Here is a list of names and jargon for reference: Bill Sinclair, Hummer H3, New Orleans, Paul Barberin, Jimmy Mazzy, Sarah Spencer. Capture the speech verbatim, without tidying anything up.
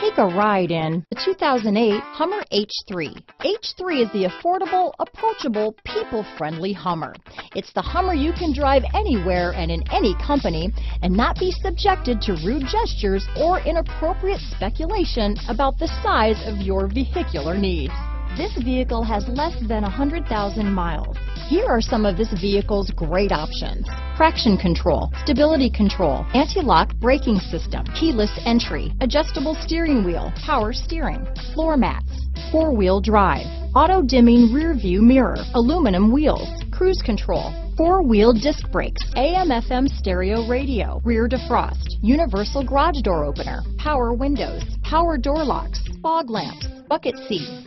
Take a ride in the two thousand eight Hummer H three. H three is the affordable, approachable, people-friendly Hummer. It's the Hummer you can drive anywhere and in any company and not be subjected to rude gestures or inappropriate speculation about the size of your vehicular needs. This vehicle has less than one hundred thousand miles. Here are some of this vehicle's great options: traction control, stability control, anti-lock braking system, keyless entry, adjustable steering wheel, power steering, floor mats, four-wheel drive, auto-dimming rear-view mirror, aluminum wheels, cruise control, four-wheel disc brakes, A M F M stereo radio, rear defrost, universal garage door opener, power windows, power door locks, fog lamps, bucket seats.